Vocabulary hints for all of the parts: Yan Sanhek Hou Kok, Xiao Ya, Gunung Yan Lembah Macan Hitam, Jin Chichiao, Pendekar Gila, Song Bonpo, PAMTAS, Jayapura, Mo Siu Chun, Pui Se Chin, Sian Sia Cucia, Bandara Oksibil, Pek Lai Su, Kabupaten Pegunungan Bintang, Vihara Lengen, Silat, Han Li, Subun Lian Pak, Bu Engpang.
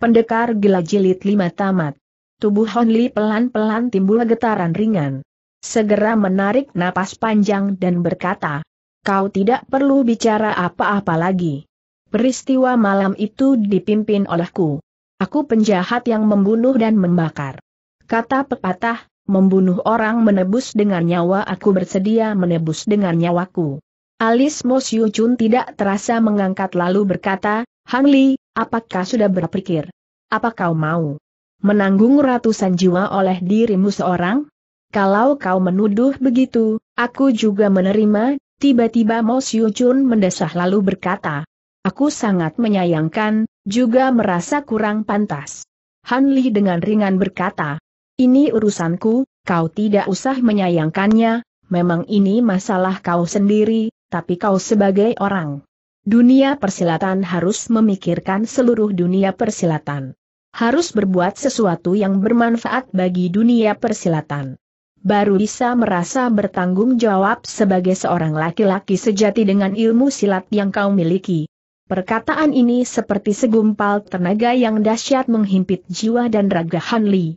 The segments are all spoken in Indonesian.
Pendekar Gila Jilid 5 tamat. Tubuh Han Li pelan-pelan timbul getaran ringan. Segera menarik napas panjang dan berkata, "Kau tidak perlu bicara apa-apa lagi. Peristiwa malam itu dipimpin olehku. Aku penjahat yang membunuh dan membakar. Kata pepatah, membunuh orang menebus dengan nyawa, aku bersedia menebus dengan nyawaku." Alis Mo Siu Chun tidak terasa mengangkat lalu berkata, "Han Li, apakah sudah berpikir? Apa kau mau menanggung ratusan jiwa oleh dirimu seorang? Kalau kau menuduh begitu, aku juga menerima." Tiba-tiba Mo Siu Chun mendesah lalu berkata, "Aku sangat menyayangkan, juga merasa kurang pantas." Han Li dengan ringan berkata, "Ini urusanku, kau tidak usah menyayangkannya, memang ini masalah kau sendiri, tapi kau sebagai orang dunia persilatan harus memikirkan seluruh dunia persilatan. Harus berbuat sesuatu yang bermanfaat bagi dunia persilatan. Baru bisa merasa bertanggung jawab sebagai seorang laki-laki sejati dengan ilmu silat yang kau miliki." Perkataan ini seperti segumpal tenaga yang dahsyat menghimpit jiwa dan raga Han Li,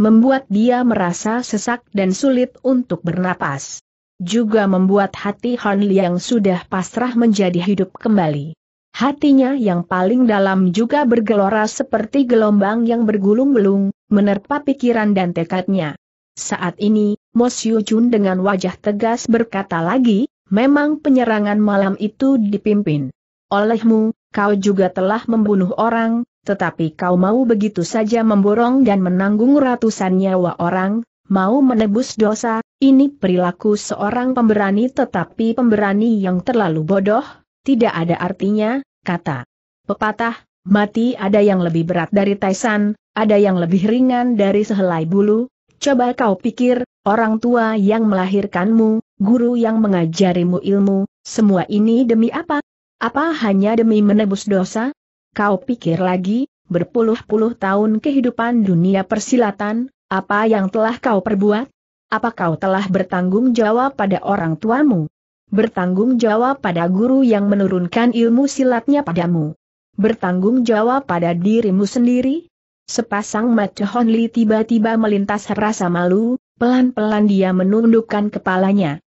membuat dia merasa sesak dan sulit untuk bernapas. Juga membuat hati Han Li yang sudah pasrah menjadi hidup kembali. Hatinya yang paling dalam juga bergelora seperti gelombang yang bergulung-gulung, menerpa pikiran dan tekadnya. Saat ini, Mo Siu Chun dengan wajah tegas berkata lagi, "Memang penyerangan malam itu dipimpin olehmu, kau juga telah membunuh orang. Tetapi kau mau begitu saja memborong dan menanggung ratusan nyawa orang, mau menebus dosa, ini perilaku seorang pemberani tetapi pemberani yang terlalu bodoh, tidak ada artinya." Kata pepatah, mati ada yang lebih berat dari taisan, ada yang lebih ringan dari sehelai bulu. Coba kau pikir, orang tua yang melahirkanmu, guru yang mengajarimu ilmu, semua ini demi apa? Apa hanya demi menebus dosa? Kau pikir lagi, berpuluh-puluh tahun kehidupan dunia persilatan, apa yang telah kau perbuat? Apa kau telah bertanggung jawab pada orang tuamu? Bertanggung jawab pada guru yang menurunkan ilmu silatnya padamu? Bertanggung jawab pada dirimu sendiri? Sepasang mata Han Li tiba-tiba melintas rasa malu, pelan-pelan dia menundukkan kepalanya.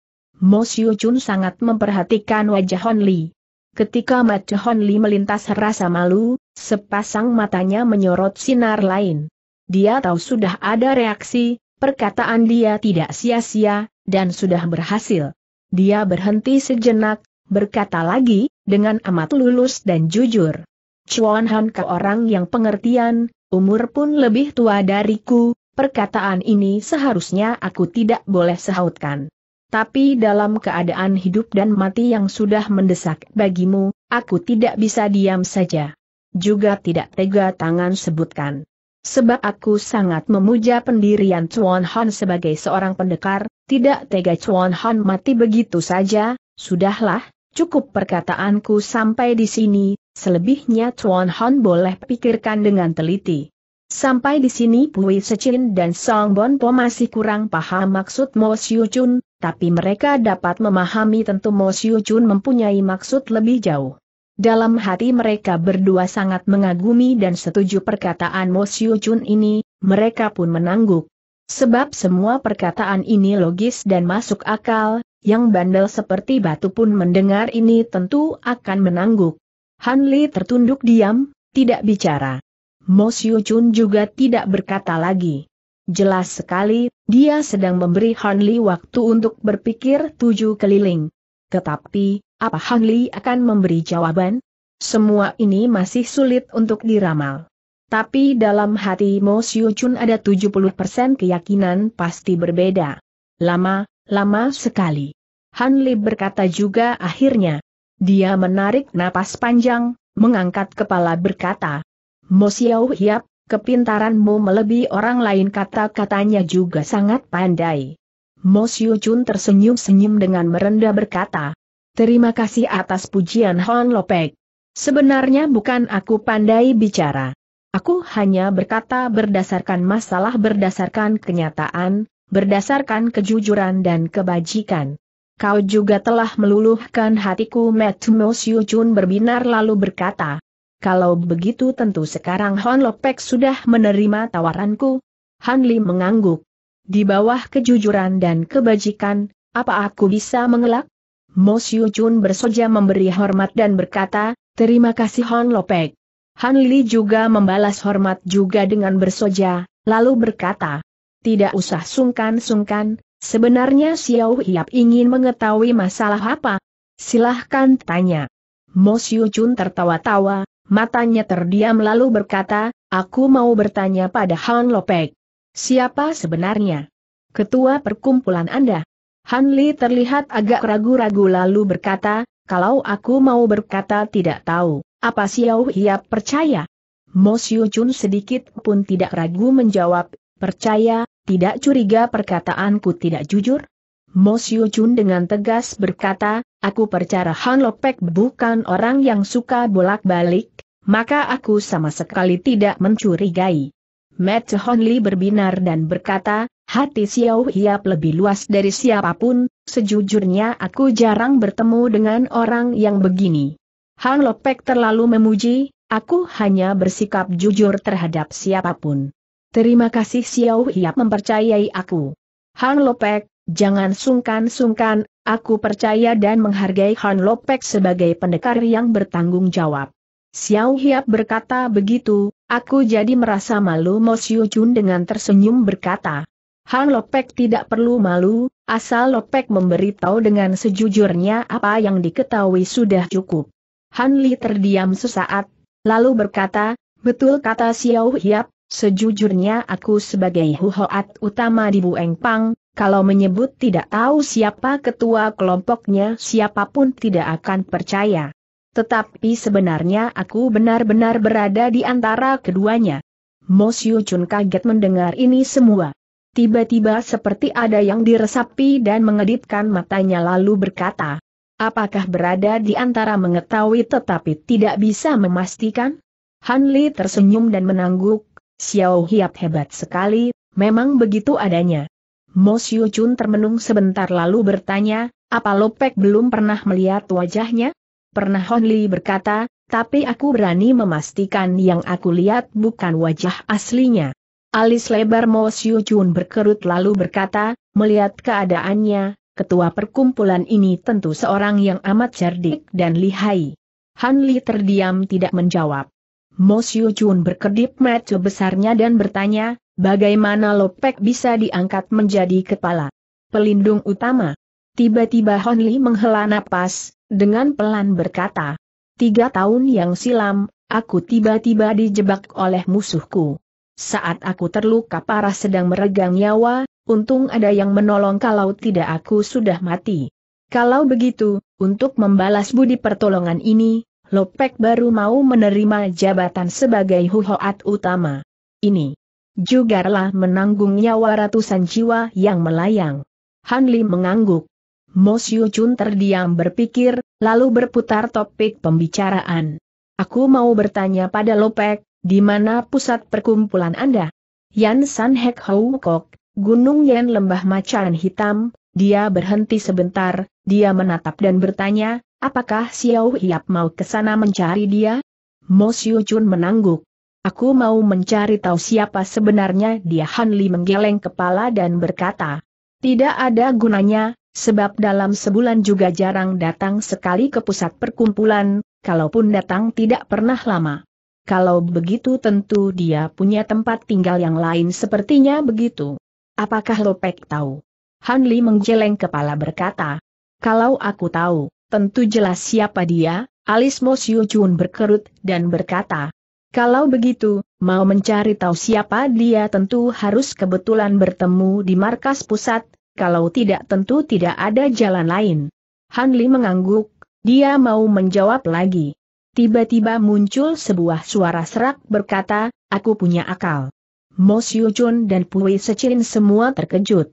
Mo Siu Chun sangat memperhatikan wajah Han Li. Ketika mata Han Li melintas rasa malu, sepasang matanya menyorot sinar lain. Dia tahu sudah ada reaksi, perkataan dia tidak sia-sia, dan sudah berhasil. Dia berhenti sejenak, berkata lagi, dengan amat lulus dan jujur, "Chuan Han, kau orang yang pengertian, umur pun lebih tua dariku, perkataan ini seharusnya aku tidak boleh sahutkan. Tapi dalam keadaan hidup dan mati yang sudah mendesak bagimu, aku tidak bisa diam saja. Juga tidak tega tangan sebutkan. Sebab aku sangat memuja pendirian Chuan Han sebagai seorang pendekar, tidak tega Chuan Han mati begitu saja. Sudahlah, cukup perkataanku sampai di sini, selebihnya Chuan Han boleh pikirkan dengan teliti." Sampai di sini Pui Se Chin dan Song Bonpo masih kurang paham maksud Mo Siu Chun, tapi mereka dapat memahami tentu Mo Siu Chun mempunyai maksud lebih jauh. Dalam hati mereka berdua sangat mengagumi dan setuju perkataan Mo Siu Chun ini, mereka pun menangguk. Sebab semua perkataan ini logis dan masuk akal, yang bandel seperti batu pun mendengar ini tentu akan menangguk. Han Li tertunduk diam, tidak bicara. Mo Siu Chun juga tidak berkata lagi. Jelas sekali, dia sedang memberi Han Li waktu untuk berpikir 7 keliling. Tetapi, apa Han Li akan memberi jawaban? Semua ini masih sulit untuk diramal. Tapi dalam hati Mo Siu Chun ada 70% keyakinan pasti berbeda. Lama sekali. Han Li berkata juga akhirnya. Dia menarik napas panjang, mengangkat kepala berkata, "Mo Siu Hiap, kepintaranmu melebihi orang lain." Kata-katanya juga sangat pandai. Mo Siu Chun tersenyum-senyum dengan merendah berkata, "Terima kasih atas pujian Han Lopek. Sebenarnya bukan aku pandai bicara. Aku hanya berkata berdasarkan masalah, berdasarkan kenyataan, berdasarkan kejujuran dan kebajikan. Kau juga telah meluluhkan hatiku." Mata Mo Siu Chun berbinar lalu berkata, Kalau begitu tentu sekarang Han Lopek sudah menerima tawaranku." Han Li mengangguk. "Di bawah kejujuran dan kebajikan, apa aku bisa mengelak?" Mo Siu Chun bersoja memberi hormat dan berkata, "Terima kasih Han Lopek." Han Li juga membalas hormat juga dengan bersoja, lalu berkata, "Tidak usah sungkan-sungkan, sebenarnya Xiao Ya ingin mengetahui masalah apa? Silahkan tanya." Mo Siu Chun tertawa-tawa. Matanya terdiam lalu berkata, "Aku mau bertanya pada Han Lopek. Siapa sebenarnya ketua perkumpulan Anda?" Han Li terlihat agak ragu-ragu lalu berkata, "Kalau aku mau berkata tidak tahu, apa Xiao Ya percaya?" Mo Siu Chun sedikit pun tidak ragu menjawab, "Percaya, tidak curiga perkataanku tidak jujur?" Mo Siu Chun dengan tegas berkata, "Aku percaya Han Lopek bukan orang yang suka bolak-balik, maka aku sama sekali tidak mencurigai." Mata Han Li berbinar dan berkata, "Hati Xiao Hiap lebih luas dari siapapun, sejujurnya aku jarang bertemu dengan orang yang begini. Han Lopek terlalu memuji, aku hanya bersikap jujur terhadap siapapun. Terima kasih Xiao Hiap mempercayai aku." "Han Lopek, jangan sungkan-sungkan, aku percaya dan menghargai Han Lopek sebagai pendekar yang bertanggung jawab." Xiao Hiap berkata begitu, "Aku jadi merasa malu." Mo Siu Chun dengan tersenyum berkata, "Han Lopek tidak perlu malu, asal Lopek memberitahu dengan sejujurnya apa yang diketahui sudah cukup." Han Li terdiam sesaat, lalu berkata, "Betul kata Xiao Hiap, sejujurnya aku sebagai huhoat utama di Bu Engpang, kalau menyebut tidak tahu siapa ketua kelompoknya siapapun tidak akan percaya. Tetapi sebenarnya aku benar-benar berada di antara keduanya." Mo Siu Chun kaget mendengar ini semua. Tiba-tiba seperti ada yang diresapi dan mengedipkan matanya lalu berkata, "Apakah berada di antara mengetahui tetapi tidak bisa memastikan?" Han Li tersenyum dan menangguk, "Xiao Hiap hebat sekali, memang begitu adanya." Mo Siu Chun termenung sebentar lalu bertanya, "Apa Lopek belum pernah melihat wajahnya?" "Pernah," Han Li berkata, "tapi aku berani memastikan yang aku lihat bukan wajah aslinya." Alis lebar Mo Siu Chun berkerut lalu berkata, "Melihat keadaannya, ketua perkumpulan ini tentu seorang yang amat cerdik dan lihai." Han Li terdiam tidak menjawab. Mo Siu Chun berkedip mata besarnya dan bertanya, "Bagaimana Lopek bisa diangkat menjadi kepala pelindung utama?" Tiba-tiba Han Li menghela napas, dengan pelan berkata, "3 tahun yang silam, aku tiba-tiba dijebak oleh musuhku. Saat aku terluka parah sedang meregang nyawa, untung ada yang menolong, kalau tidak aku sudah mati." "Kalau begitu, untuk membalas budi pertolongan ini, Lopek baru mau menerima jabatan sebagai huhoat utama ini. Jugarlah menanggung nyawa ratusan jiwa yang melayang." Han Li mengangguk. Mo Siu Chun terdiam berpikir, lalu berputar topik pembicaraan. "Aku mau bertanya pada Lopek, di mana pusat perkumpulan Anda?" "Yan Sanhek Hou Kok, Gunung Yan Lembah Macan Hitam." Dia berhenti sebentar, dia menatap dan bertanya, "Apakah Xiao Hiap mau ke sana mencari dia?" Mo Siu Chun menangguk. "Aku mau mencari tahu siapa sebenarnya dia." Han Li menggeleng kepala dan berkata, "Tidak ada gunanya, sebab dalam sebulan juga jarang datang sekali ke pusat perkumpulan, kalaupun datang tidak pernah lama." "Kalau begitu tentu dia punya tempat tinggal yang lain, sepertinya begitu." "Apakah Lopek tahu?" Han Li menggeleng kepala berkata, "Kalau aku tahu, tentu jelas siapa dia." Alis Mo Siu Chun berkerut dan berkata, "Kalau begitu, mau mencari tahu siapa dia tentu harus kebetulan bertemu di markas pusat, kalau tidak tentu tidak ada jalan lain." Han Li mengangguk, dia mau menjawab lagi. Tiba-tiba muncul sebuah suara serak berkata, "Aku punya akal." Mo Siu Chun dan Pui Se Chin semua terkejut.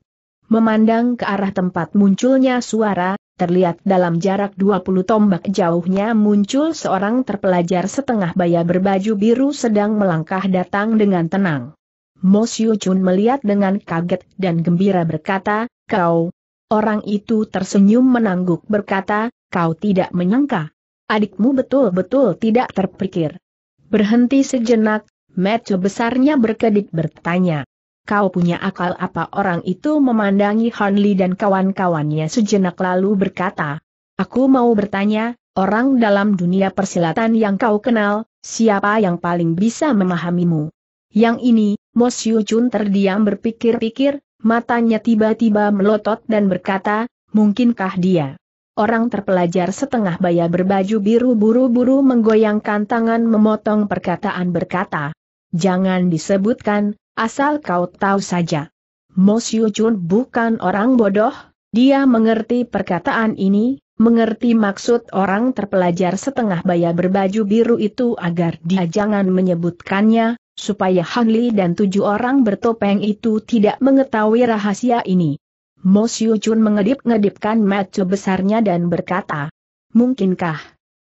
Memandang ke arah tempat munculnya suara, terlihat dalam jarak 20 tombak jauhnya muncul seorang terpelajar setengah baya berbaju biru sedang melangkah datang dengan tenang. Mo Siu Chun melihat dengan kaget dan gembira berkata, "Kau." Orang itu tersenyum menangguk berkata, "Kau tidak menyangka. Adikmu betul-betul tidak terpikir. Berhenti sejenak, mata besarnya berkedip bertanya. Kau punya akal apa? Orang itu memandangi Han Li dan kawan-kawannya sejenak lalu berkata, aku mau bertanya, orang dalam dunia persilatan yang kau kenal, siapa yang paling bisa memahamimu? Yang ini, Mo Siu Chun terdiam berpikir-pikir, matanya tiba-tiba melotot dan berkata, mungkinkah dia? Orang terpelajar setengah baya berbaju biru buru-buru menggoyangkan tangan memotong perkataan berkata, jangan disebutkan. Asal kau tahu saja, Mo Siu Chun bukan orang bodoh, dia mengerti perkataan ini, mengerti maksud orang terpelajar setengah baya berbaju biru itu agar dia jangan menyebutkannya, supaya Han Li dan 7 orang bertopeng itu tidak mengetahui rahasia ini. Mo Siu Chun mengedip-ngedipkan mata besarnya dan berkata, mungkinkah?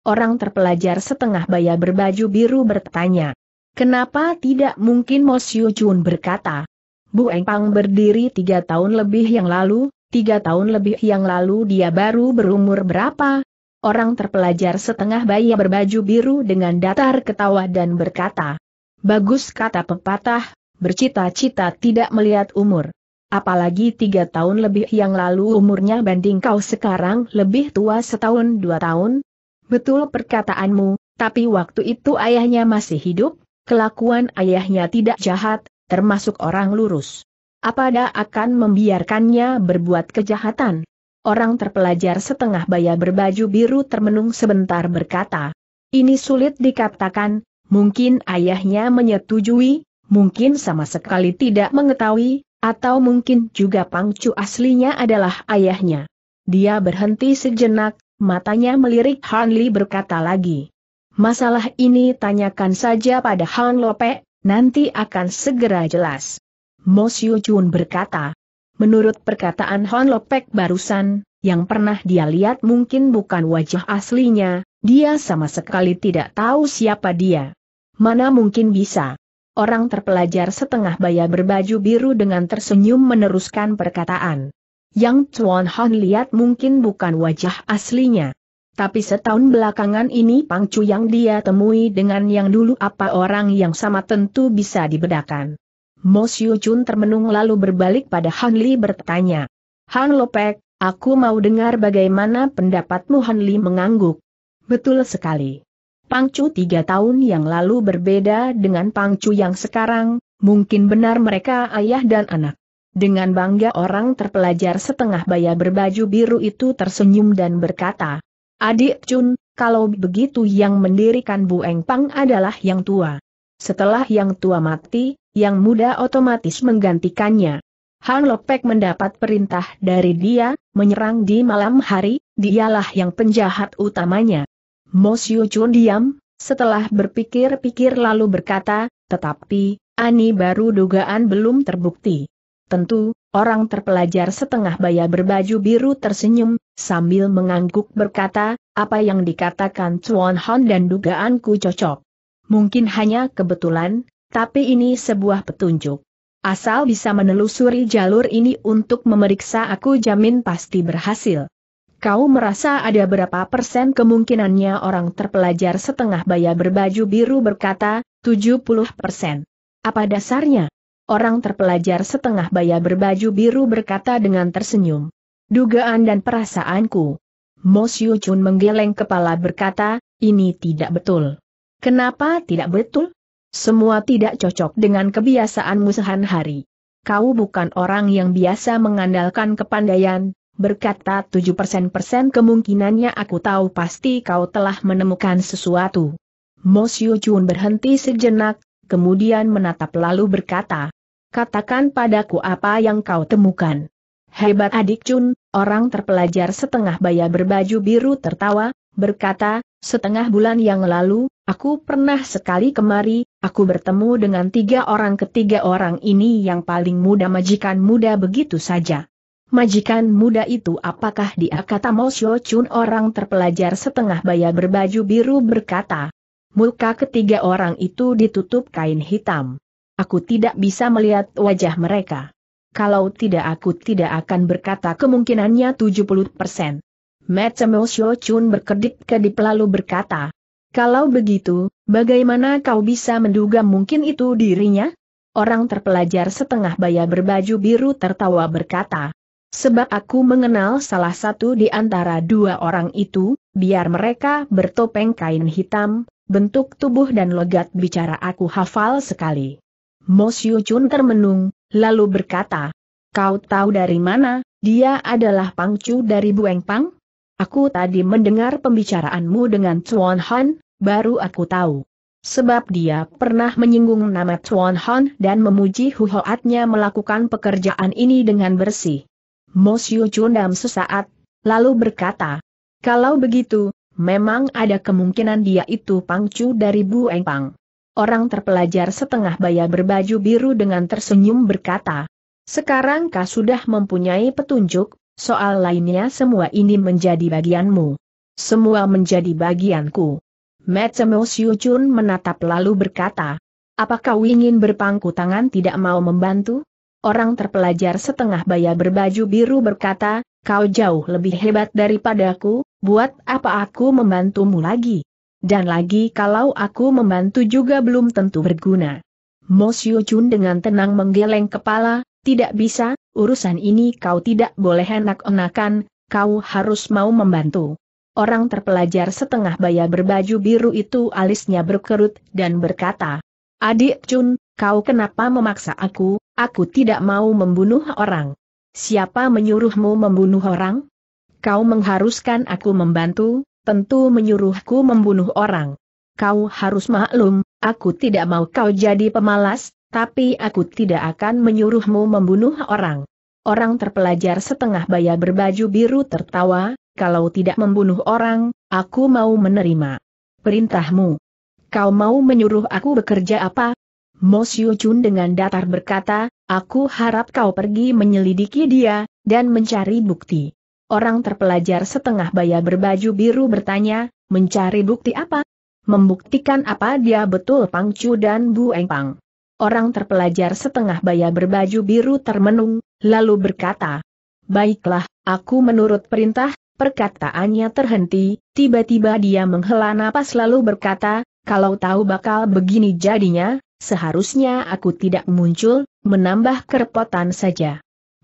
Orang terpelajar setengah baya berbaju biru bertanya. Kenapa tidak mungkin? Mo Siu Chun berkata. Bu Engpang berdiri 3 tahun lebih yang lalu, 3 tahun lebih yang lalu dia baru berumur berapa? Orang terpelajar setengah baya berbaju biru dengan datar ketawa dan berkata. Bagus kata pepatah, bercita-cita tidak melihat umur. Apalagi 3 tahun lebih yang lalu umurnya banding kau sekarang lebih tua 1 tahun 2 tahun? Betul perkataanmu, tapi waktu itu ayahnya masih hidup. Kelakuan ayahnya tidak jahat, termasuk orang lurus. Apa dia akan membiarkannya berbuat kejahatan? Orang terpelajar setengah baya berbaju biru termenung sebentar berkata, ini sulit dikatakan, mungkin ayahnya menyetujui, mungkin sama sekali tidak mengetahui, atau mungkin juga pangcu aslinya adalah ayahnya. Dia berhenti sejenak, matanya melirik Han Li berkata lagi. Masalah ini tanyakan saja pada Han Lope, nanti akan segera jelas. Mo Siu Chun berkata, menurut perkataan Han Lope barusan, yang pernah dia lihat mungkin bukan wajah aslinya, dia sama sekali tidak tahu siapa dia. Mana mungkin bisa? Orang terpelajar setengah baya berbaju biru dengan tersenyum meneruskan perkataan. Yang Chuan Han lihat mungkin bukan wajah aslinya. Tapi setahun belakangan ini pangcu yang dia temui dengan yang dulu apa orang yang sama tentu bisa dibedakan. Mo Siu Chun termenung lalu berbalik pada Han Li bertanya. Han Lopek, aku mau dengar bagaimana pendapatmu? Han Li mengangguk. Betul sekali. Pangcu 3 tahun yang lalu berbeda dengan pangcu yang sekarang, mungkin benar mereka ayah dan anak. Dengan bangga orang terpelajar setengah baya berbaju biru itu tersenyum dan berkata. Adik Chun, kalau begitu yang mendirikan Bu Engpang adalah yang tua. Setelah yang tua mati, yang muda otomatis menggantikannya. Han Lopek mendapat perintah dari dia, menyerang di malam hari, dialah yang penjahat utamanya. Mo Siu Chun diam, setelah berpikir-pikir lalu berkata, tetapi, ani baru dugaan belum terbukti. Tentu, orang terpelajar setengah baya berbaju biru tersenyum, sambil mengangguk berkata, apa yang dikatakan Chuan Han dan dugaanku cocok. Mungkin hanya kebetulan, tapi ini sebuah petunjuk. Asal bisa menelusuri jalur ini untuk memeriksa aku jamin pasti berhasil. Kau merasa ada berapa persen kemungkinannya? Orang terpelajar setengah baya berbaju biru berkata, 70%. Apa dasarnya? Orang terpelajar setengah baya berbaju biru berkata dengan tersenyum. Dugaan dan perasaanku. Mo Siu Chun menggeleng kepala berkata, ini tidak betul. Kenapa tidak betul? Semua tidak cocok dengan kebiasaanmu sehari-hari. Kau bukan orang yang biasa mengandalkan kepandaian, berkata 7% kemungkinannya aku tahu pasti kau telah menemukan sesuatu. Mo Siu Chun berhenti sejenak. Kemudian menatap lalu berkata, katakan padaku apa yang kau temukan. Hebat adik Chun, orang terpelajar setengah baya berbaju biru tertawa, berkata, setengah bulan yang lalu, aku pernah sekali kemari, aku bertemu dengan 3 orang. Ketiga orang ini yang paling muda majikan muda begitu saja. Majikan muda itu apakah dia? Kata Mo Siu Chun. Orang terpelajar setengah baya berbaju biru berkata, muka 3 orang itu ditutup kain hitam. Aku tidak bisa melihat wajah mereka. Kalau tidak aku tidak akan berkata kemungkinannya 70%. Mo Siu Chun berkedip-kedip lalu berkata, Kalau begitu, bagaimana kau bisa menduga mungkin itu dirinya? Orang terpelajar setengah baya berbaju biru tertawa berkata, sebab aku mengenal salah satu di antara dua orang itu, biar mereka bertopeng kain hitam, bentuk tubuh dan logat bicara aku hafal sekali. Mo Siu Chun termenung, lalu berkata, kau tahu dari mana, dia adalah pangcu dari Bu Engpang? Aku tadi mendengar pembicaraanmu dengan Chuan Han, baru aku tahu. Sebab dia pernah menyinggung nama Chuan Han dan memuji huhoatnya melakukan pekerjaan ini dengan bersih. Mo Siu Chun dam sesaat, lalu berkata, kalau begitu, memang ada kemungkinan dia itu pangcu dari Bu Engpang. Orang terpelajar setengah baya berbaju biru dengan tersenyum berkata, sekarang kau sudah mempunyai petunjuk, soal lainnya semua ini menjadi bagianmu. Semua menjadi bagianku. Mo Siu Chun menatap lalu berkata, apa kau ingin berpangku tangan tidak mau membantu? Orang terpelajar setengah baya berbaju biru berkata, kau jauh lebih hebat daripadaku, buat apa aku membantumu lagi? Dan lagi kalau aku membantu juga belum tentu berguna. Mo Siu Chun dengan tenang menggeleng kepala, tidak bisa, urusan ini kau tidak boleh enak-enakan, kau harus mau membantu. Orang terpelajar setengah baya berbaju biru itu alisnya berkerut dan berkata, adik Chun, kau kenapa memaksa aku tidak mau membunuh orang. Siapa menyuruhmu membunuh orang? Kau mengharuskan aku membantu? Tentu menyuruhku membunuh orang. Kau harus maklum, aku tidak mau kau jadi pemalas, tapi aku tidak akan menyuruhmu membunuh orang. Orang terpelajar setengah baya berbaju biru tertawa, kalau tidak membunuh orang, aku mau menerima perintahmu. Kau mau menyuruh aku bekerja apa? Mo Siu Chun dengan datar berkata, aku harap kau pergi menyelidiki dia, dan mencari bukti. Orang terpelajar setengah baya berbaju biru bertanya, mencari bukti apa? Membuktikan apa dia betul pangcu dan Bu Engpang. Orang terpelajar setengah baya berbaju biru termenung, lalu berkata, baiklah, aku menurut perintah. Perkataannya terhenti, tiba-tiba dia menghela napas lalu berkata, kalau tahu bakal begini jadinya, seharusnya aku tidak muncul, menambah kerepotan saja.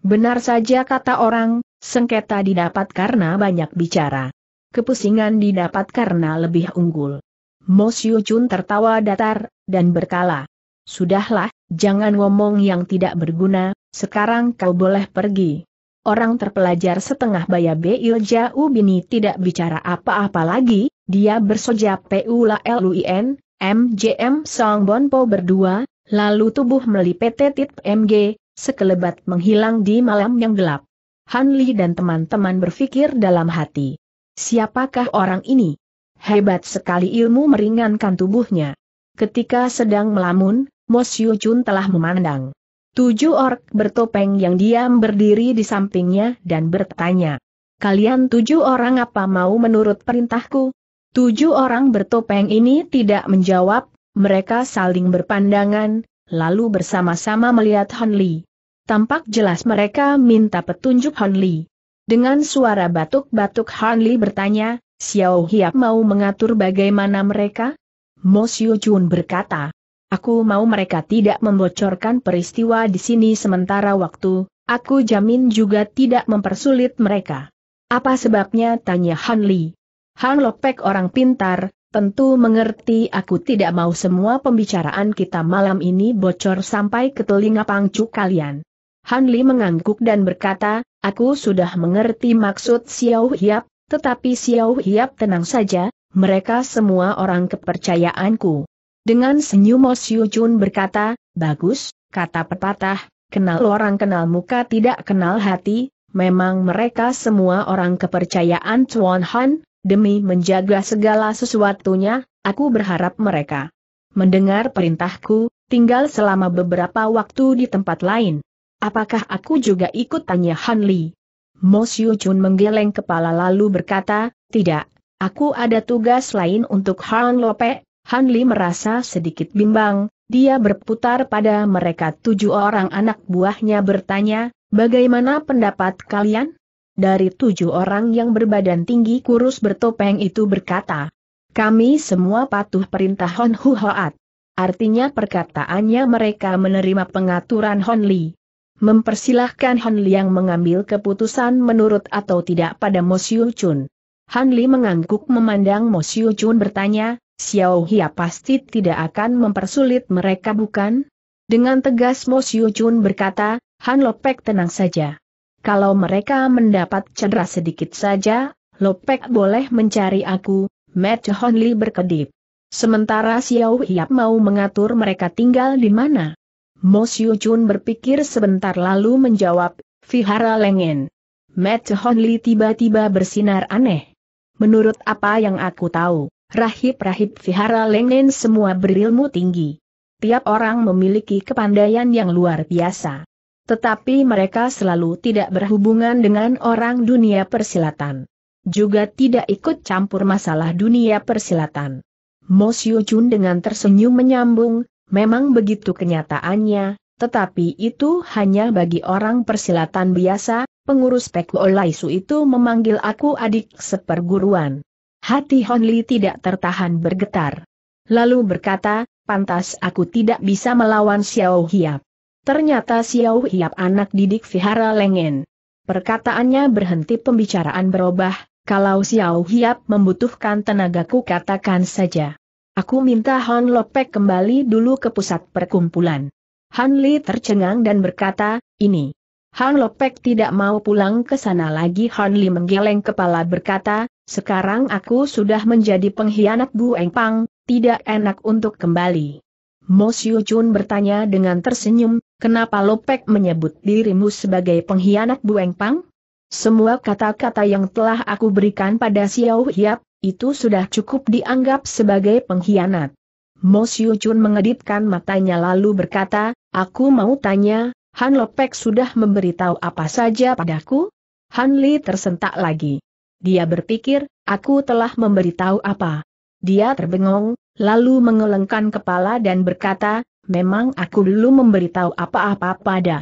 Benar saja kata orang. Sengketa didapat karena banyak bicara. Kepusingan didapat karena lebih unggul. Mo Siu Chun tertawa datar, dan berkala, sudahlah, jangan ngomong yang tidak berguna, sekarang kau boleh pergi. Orang terpelajar setengah baya Bil Jau Bini tidak bicara apa-apa lagi, dia bersoja Pulaluin, MJM Song Bonpo berdua, lalu tubuh melipet titit MG, sekelebat menghilang di malam yang gelap. Han Li dan teman-teman berpikir dalam hati. Siapakah orang ini? Hebat sekali ilmu meringankan tubuhnya. Ketika sedang melamun, Mo Siu Chun telah memandang. 7 ork bertopeng yang diam berdiri di sampingnya dan bertanya. Kalian 7 orang apa mau menurut perintahku? 7 orang bertopeng ini tidak menjawab, mereka saling berpandangan, lalu bersama-sama melihat Han Li. Tampak jelas mereka minta petunjuk Han Li. Dengan suara batuk-batuk Han Li bertanya, Xiao Ya mau mengatur bagaimana mereka? Mo Siu Chun berkata, aku mau mereka tidak membocorkan peristiwa di sini sementara waktu, aku jamin juga tidak mempersulit mereka. Apa sebabnya? Tanya Han Li. Han Lopek orang pintar, tentu mengerti aku tidak mau semua pembicaraan kita malam ini bocor sampai ke telinga pangcu kalian. Han Li mengangguk dan berkata, aku sudah mengerti maksud Xiao Hiap, tetapi Xiao Hiap tenang saja, mereka semua orang kepercayaanku. Dengan senyum Mo Siu Chun berkata, bagus, kata pepatah, kenal orang kenal muka tidak kenal hati, memang mereka semua orang kepercayaan Chuan Han, demi menjaga segala sesuatunya, aku berharap mereka mendengar perintahku, tinggal selama beberapa waktu di tempat lain. Apakah aku juga ikut? Tanya Han Li. Mo Siu Chun menggeleng kepala lalu berkata, tidak, aku ada tugas lain untuk Han Lope. Han Li merasa sedikit bimbang, dia berputar pada mereka 7 orang anak buahnya bertanya, bagaimana pendapat kalian? Dari 7 orang yang berbadan tinggi kurus bertopeng itu berkata, Kami semua patuh perintah Hon Huhoat. Artinya perkataannya mereka menerima pengaturan Hon Li. Mempersilahkan Hon Li yang mengambil keputusan menurut atau tidak pada Mo Siu Chun. Han Li mengangguk memandang Mo Siu Chun bertanya, Xiao Ya pasti tidak akan mempersulit mereka bukan? Dengan tegas Mo Siu Chun berkata, Han Lopek tenang saja. Kalau mereka mendapat cedera sedikit saja, Lopek boleh mencari aku, Mat Hon Li berkedip. Sementara Xiao Hiap mau mengatur mereka tinggal di mana? Mo Siu Chun berpikir sebentar lalu menjawab, Vihara Lengen. Mat Hon Li tiba-tiba bersinar aneh. Menurut apa yang aku tahu, rahib-rahib Vihara Lengen semua berilmu tinggi. Tiap orang memiliki kepandaian yang luar biasa. Tetapi mereka selalu tidak berhubungan dengan orang dunia persilatan. Juga tidak ikut campur masalah dunia persilatan. Mo Siu Chun dengan tersenyum menyambung, memang begitu kenyataannya, tetapi itu hanya bagi orang persilatan biasa, pengurus Pek Lai Su itu memanggil aku adik seperguruan. Hati Hon Li tidak tertahan bergetar. Lalu berkata, pantas aku tidak bisa melawan Xiao Hiap. Ternyata Xiao Hiap anak didik Vihara Lengen. Perkataannya berhenti, pembicaraan berubah. Kalau Xiao Hiap membutuhkan tenagaku katakan saja. Aku minta Han Lopek kembali dulu ke pusat perkumpulan. Han Li tercengang dan berkata, ini. Han Lopek tidak mau pulang ke sana lagi. Han Li menggeleng kepala berkata, sekarang aku sudah menjadi pengkhianat Bu Engpang, tidak enak untuk kembali. Mo Siu Chun bertanya dengan tersenyum, kenapa Lopek menyebut dirimu sebagai pengkhianat Bu Engpang? Semua kata-kata yang telah aku berikan pada Xiao Hiap, itu sudah cukup dianggap sebagai pengkhianat. Mo Siu Chun mengedipkan matanya lalu berkata, aku mau tanya, Han Lopek sudah memberitahu apa saja padaku? Han Li tersentak lagi. Dia berpikir, aku telah memberitahu apa? Dia terbengong, lalu mengelengkan kepala dan berkata, memang aku dulu memberitahu apa-apa pada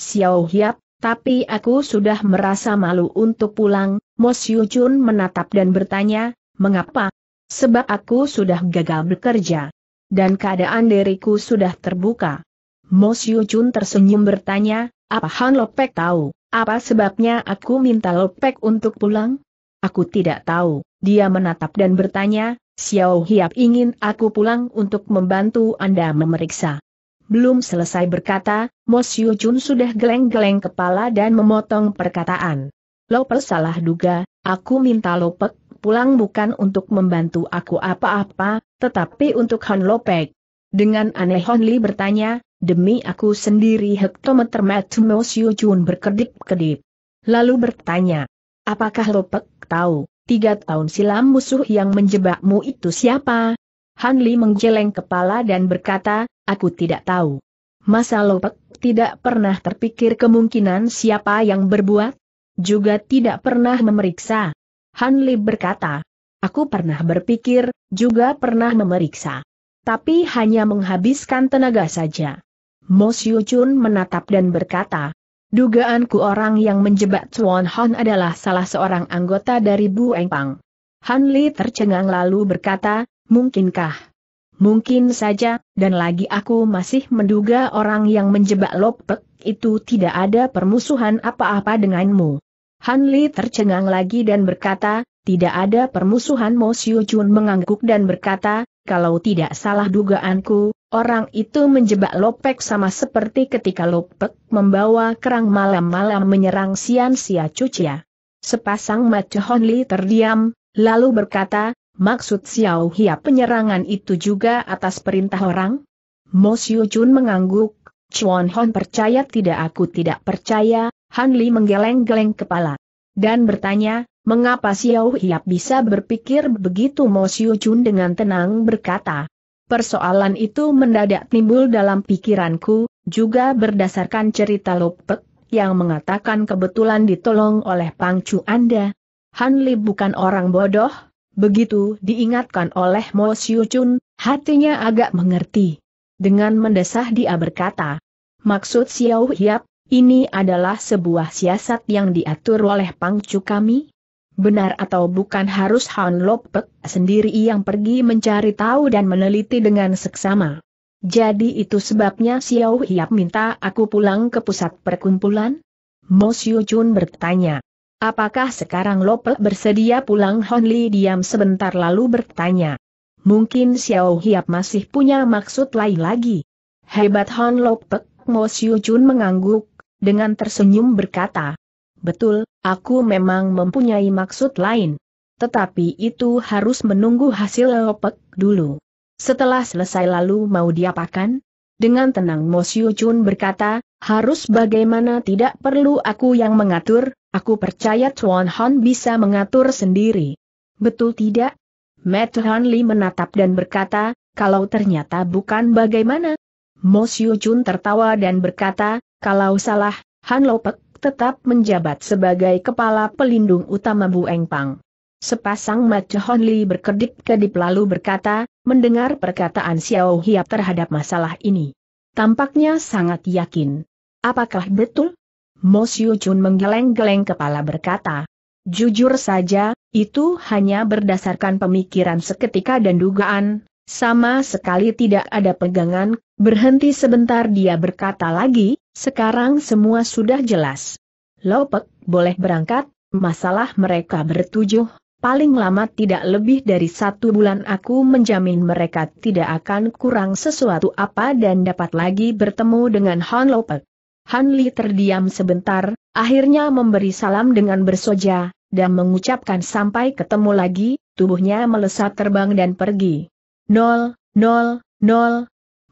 Xiao Hiap, tapi aku sudah merasa malu untuk pulang. Mo Siu Chun menatap dan bertanya, mengapa? Sebab aku sudah gagal bekerja. Dan keadaan diriku sudah terbuka. Mo Siu Chun tersenyum bertanya, apa Han Lopek tahu? Apa sebabnya aku minta Lopek untuk pulang? Aku tidak tahu. Dia menatap dan bertanya, Xiao Hiap ingin aku pulang untuk membantu Anda memeriksa. Belum selesai berkata, Mo Siu Chun sudah geleng-geleng kepala dan memotong perkataan. Lopek salah duga, aku minta Lopek pulang bukan untuk membantu aku apa-apa, tetapi untuk Han Lopek. Dengan aneh Han Li bertanya, demi aku sendiri hektometer mata Mo Siu Chun berkedip-kedip. Lalu bertanya, apakah Lopek tahu? 3 tahun silam musuh yang menjebakmu itu siapa? Han Li menggeleng kepala dan berkata, aku tidak tahu. Masa Lopek tidak pernah terpikir kemungkinan siapa yang berbuat? Juga tidak pernah memeriksa. Han Li berkata, aku pernah berpikir, juga pernah memeriksa. Tapi hanya menghabiskan tenaga saja. Mo Siu Chun menatap dan berkata, dugaanku orang yang menjebak Chuan Han adalah salah seorang anggota dari Bu Engpang. Han Li tercengang lalu berkata, mungkinkah? Mungkin saja, dan lagi aku masih menduga orang yang menjebak Lopek itu tidak ada permusuhan apa-apa denganmu. Han Li tercengang lagi dan berkata, tidak ada permusuhan. Mo Siu Chun mengangguk dan berkata, kalau tidak salah dugaanku, orang itu menjebak Lopek sama seperti ketika Lopek membawa kerang malam-malam menyerang Sian Sia Cucia. Sepasang mata Hon Li terdiam, lalu berkata, maksud Xiao Hiap penyerangan itu juga atas perintah orang? Mo Siu Chun mengangguk, Chuan Hon percaya tidak aku tidak percaya. Han Li menggeleng-geleng kepala dan bertanya, mengapa Xiao Hiap bisa berpikir begitu? Mo Siu Chun dengan tenang berkata, persoalan itu mendadak timbul dalam pikiranku, juga berdasarkan cerita Lopek yang mengatakan kebetulan ditolong oleh pangcu Anda. Han Li bukan orang bodoh, begitu diingatkan oleh Mo Siu Chun, hatinya agak mengerti. Dengan mendesah dia berkata, maksud Xiao Hiap, ini adalah sebuah siasat yang diatur oleh pangcu kami? Benar atau bukan harus Han Lopek sendiri yang pergi mencari tahu dan meneliti dengan seksama. Jadi itu sebabnya Xiao Ya minta aku pulang ke pusat perkumpulan? Mo Siu Chun bertanya. Apakah sekarang Lopek bersedia pulang? Han Li diam sebentar lalu bertanya. Mungkin Xiao Ya masih punya maksud lain lagi. Hebat Han Lopek, Mo Siu Chun mengangguk, dengan tersenyum berkata. Betul, aku memang mempunyai maksud lain. Tetapi itu harus menunggu hasil Lopek dulu. Setelah selesai lalu mau diapakan? Dengan tenang Mo Siu Chun berkata, harus bagaimana tidak perlu aku yang mengatur, aku percaya Tuan Han bisa mengatur sendiri. Betul tidak? Matt Han Li menatap dan berkata, kalau ternyata bukan bagaimana? Mo Siu Chun tertawa dan berkata, kalau salah, Han Lopek tetap menjabat sebagai kepala pelindung utama Bu Engpang. Sepasang mata Han Li berkedip-kedip lalu berkata, mendengar perkataan Xiao Hiap terhadap masalah ini, tampaknya sangat yakin. Apakah betul? Mo Siu Chun menggeleng-geleng kepala berkata, jujur saja, itu hanya berdasarkan pemikiran seketika dan dugaan, sama sekali tidak ada pegangan. Berhenti sebentar dia berkata lagi, sekarang semua sudah jelas. Lopek, boleh berangkat, masalah mereka bertujuh. Paling lama tidak lebih dari 1 bulan aku menjamin mereka tidak akan kurang sesuatu apa dan dapat lagi bertemu dengan Han Lopek. Han Li terdiam sebentar, akhirnya memberi salam dengan bersoja, dan mengucapkan sampai ketemu lagi, tubuhnya melesat terbang dan pergi. 000.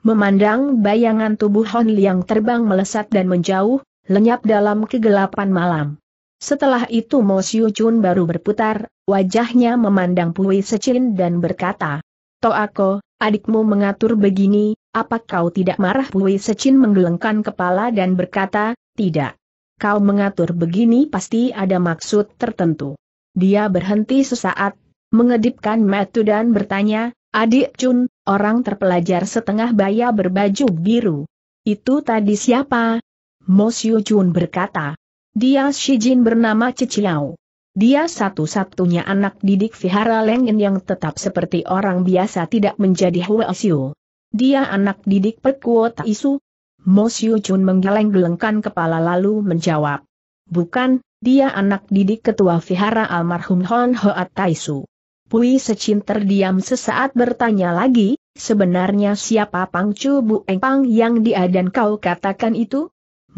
Memandang bayangan tubuh Han Li yang terbang melesat dan menjauh, lenyap dalam kegelapan malam. Setelah itu Mo Siu Chun baru berputar, wajahnya memandang Pui Se Chin dan berkata, Toako, adikmu mengatur begini, apa kau tidak marah? Pui Se Chin menggelengkan kepala dan berkata, tidak. Kau mengatur begini pasti ada maksud tertentu. Dia berhenti sesaat, mengedipkan mata dan bertanya, adik Chun, orang terpelajar setengah baya berbaju biru. Itu tadi siapa? Mo Siu Chun berkata. Dia si jin bernama Chichiao. Dia satu-satunya anak didik Vihara Lengen yang tetap seperti orang biasa tidak menjadi Huasiu. Dia anak didik Perkuota Isu. Mo Siu Chun menggeleng-gelengkan kepala lalu menjawab. Bukan, dia anak didik ketua Vihara almarhum Hon Hoat Taisu. Pui Se Chin terdiam sesaat bertanya lagi, sebenarnya siapa Pangcu Bu Engpang yang dia dan kau katakan itu?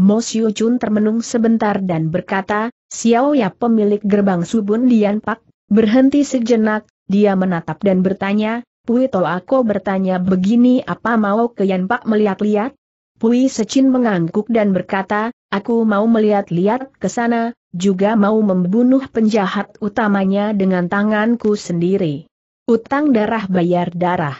Mo Siu Chun termenung sebentar dan berkata, Xiao Ya pemilik gerbang Subun Lian Pak. Berhenti sejenak, dia menatap dan bertanya, Pui Toako bertanya begini, apa mau ke Yan Pak melihat-lihat? Pui Se Chin mengangguk dan berkata, aku mau melihat-lihat ke sana, juga mau membunuh penjahat utamanya dengan tanganku sendiri. Utang darah bayar darah.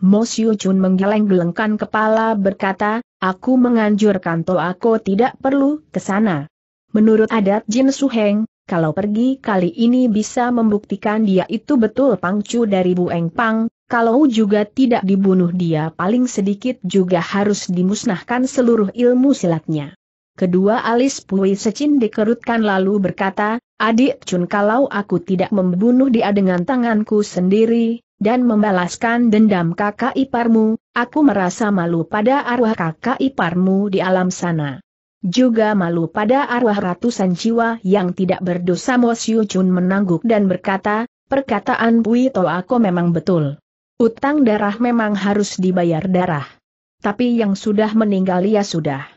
Mo Siu Chun menggeleng-gelengkan kepala berkata, aku menganjurkan Toako tidak perlu ke sana. Menurut adat Jin Suheng, kalau pergi kali ini bisa membuktikan dia itu betul Pangcu dari Bu Engpang, kalau juga tidak dibunuh dia paling sedikit juga harus dimusnahkan seluruh ilmu silatnya. Kedua alis Pui Se Chin dikerutkan lalu berkata, adik Chun kalau aku tidak membunuh dia dengan tanganku sendiri, dan membalaskan dendam kakak iparmu, aku merasa malu pada arwah kakak iparmu di alam sana. Juga malu pada arwah ratusan jiwa yang tidak berdosa. Mo Siu Chun menangguk dan berkata, perkataan Pui Toako memang betul. Utang darah memang harus dibayar darah. Tapi yang sudah meninggal ya sudah.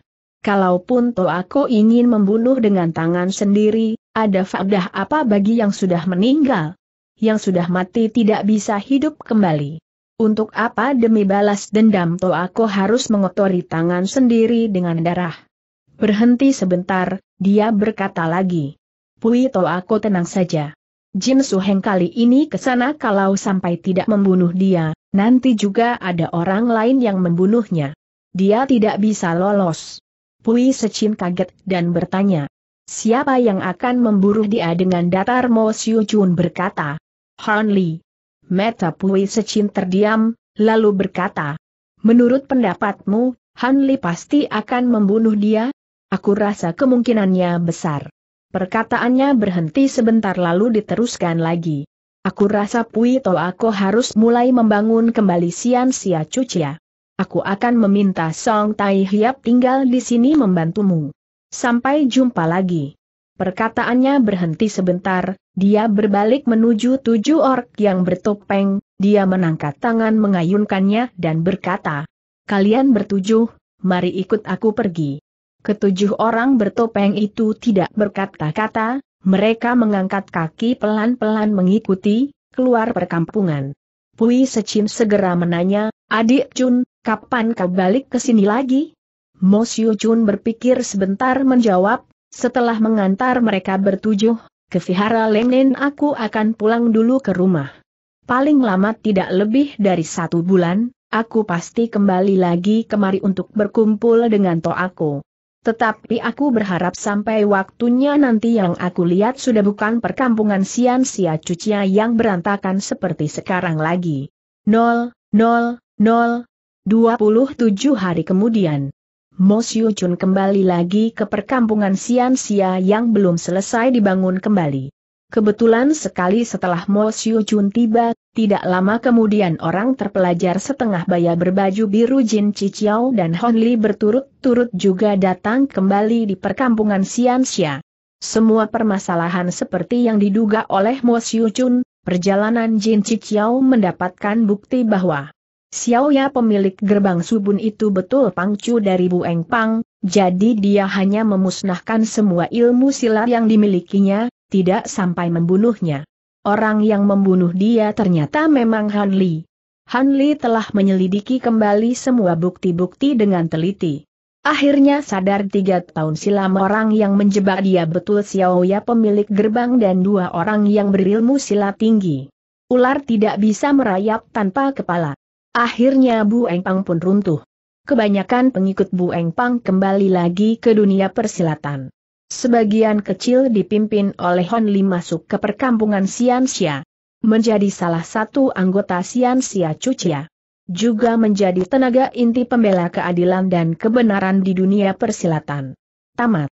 Kalaupun Toako ingin membunuh dengan tangan sendiri, ada faedah apa bagi yang sudah meninggal? Yang sudah mati tidak bisa hidup kembali. Untuk apa demi balas dendam Toako harus mengotori tangan sendiri dengan darah? Berhenti sebentar, dia berkata lagi. Pui Toako tenang saja. Jin Suheng kali ini ke sana kalau sampai tidak membunuh dia, nanti juga ada orang lain yang membunuhnya. Dia tidak bisa lolos. Pui Se Chin kaget dan bertanya. Siapa yang akan memburu dia dengan datar? Mo Siu Chun berkata. Han Li. Mata Pui Se Chin terdiam, lalu berkata, menurut pendapatmu, Han Li pasti akan membunuh dia? Aku rasa kemungkinannya besar. Perkataannya berhenti sebentar lalu diteruskan lagi. Aku rasa Pui Tol aku harus mulai membangun kembali Sian Sia Cucia. Aku akan meminta Song Tai Hiap tinggal di sini membantumu. Sampai jumpa lagi. Perkataannya berhenti sebentar, dia berbalik menuju tujuh ork yang bertopeng, dia menangkat tangan mengayunkannya dan berkata, "Kalian bertujuh, mari ikut aku pergi." Ketujuh orang bertopeng itu tidak berkata-kata, mereka mengangkat kaki pelan-pelan mengikuti, keluar perkampungan. Pui Se Chin segera menanya, "Adik Chun, kapan kau balik ke sini lagi?" Mo Siu Chun berpikir sebentar menjawab, "Setelah mengantar mereka bertujuh, ke Vihara Lengen aku akan pulang dulu ke rumah. Paling lama tidak lebih dari 1 bulan, aku pasti kembali lagi kemari untuk berkumpul dengan toaku. Tetapi aku berharap sampai waktunya nanti yang aku lihat sudah bukan perkampungan Sian Sia Cucia yang berantakan seperti sekarang lagi." 27 hari kemudian, Mo Siu Chun kembali lagi ke perkampungan Sian Sia yang belum selesai dibangun kembali. Kebetulan sekali setelah Mo Siu Chun tiba, tidak lama kemudian orang terpelajar setengah baya berbaju biru Jin Chichiao dan Han Li berturut-turut juga datang kembali di perkampungan Sian Sia. Semua permasalahan seperti yang diduga oleh Mo Siu Chun, perjalanan Jin Chichiao mendapatkan bukti bahwa Xiao Ya pemilik gerbang Subun itu betul pangcu dari Bu Engpang, jadi dia hanya memusnahkan semua ilmu silat yang dimilikinya, tidak sampai membunuhnya. Orang yang membunuh dia ternyata memang Han Li. Han Li telah menyelidiki kembali semua bukti-bukti dengan teliti. Akhirnya sadar 3 tahun silam orang yang menjebak dia betul Xiao Ya pemilik gerbang dan 2 orang yang berilmu silat tinggi. Ular tidak bisa merayap tanpa kepala. Akhirnya Bu Engpang pun runtuh. Kebanyakan pengikut Bu Engpang kembali lagi ke dunia persilatan. Sebagian kecil dipimpin oleh Han Li masuk ke perkampungan Sian Sia, menjadi salah satu anggota Sian Sia Cucia. Juga menjadi tenaga inti pembela keadilan dan kebenaran di dunia persilatan. Tamat.